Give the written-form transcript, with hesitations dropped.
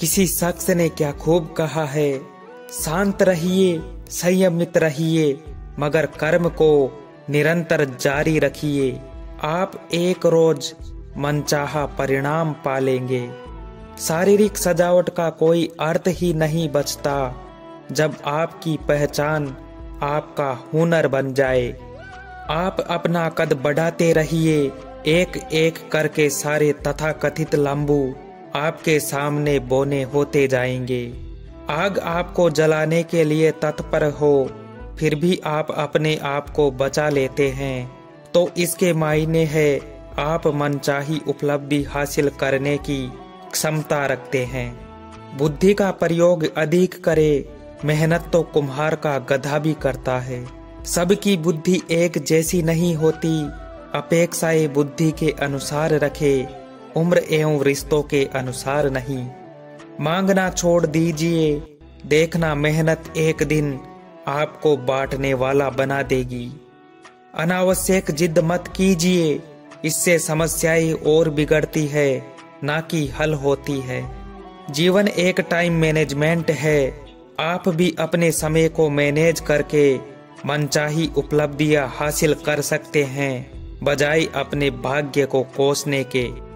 किसी शख्स ने क्या खूब कहा है, शांत रहिए संयमित रहिए मगर कर्म को निरंतर जारी रखिए, आप एक रोज मनचाहा परिणाम पालेंगे। शारीरिक सजावट का कोई अर्थ ही नहीं बचता जब आपकी पहचान आपका हुनर बन जाए। आप अपना कद बढ़ाते रहिए, एक एक करके सारे तथाकथित लम्बू आपके सामने बोने होते जाएंगे। आग आपको जलाने के लिए तत्पर हो फिर भी आप अपने आप को बचा लेते हैं, तो इसके मायने है आप मनचाही उपलब्धि हासिल करने की क्षमता रखते हैं। बुद्धि का प्रयोग अधिक करें, मेहनत तो कुम्हार का गधा भी करता है। सबकी बुद्धि एक जैसी नहीं होती, अपेक्षाएं बुद्धि के अनुसार रखे, उम्र एवं रिश्तों के अनुसार नहीं। मांगना छोड़ दीजिए, देखना मेहनत एक दिन आपको बांटने वाला बना देगी। अनावश्यक जिद मत कीजिए, इससे समस्याएं और बिगड़ती है ना कि हल होती है। जीवन एक टाइम मैनेजमेंट है, आप भी अपने समय को मैनेज करके मनचाही उपलब्धियां हासिल कर सकते हैं बजाय अपने भाग्य को कोसने के।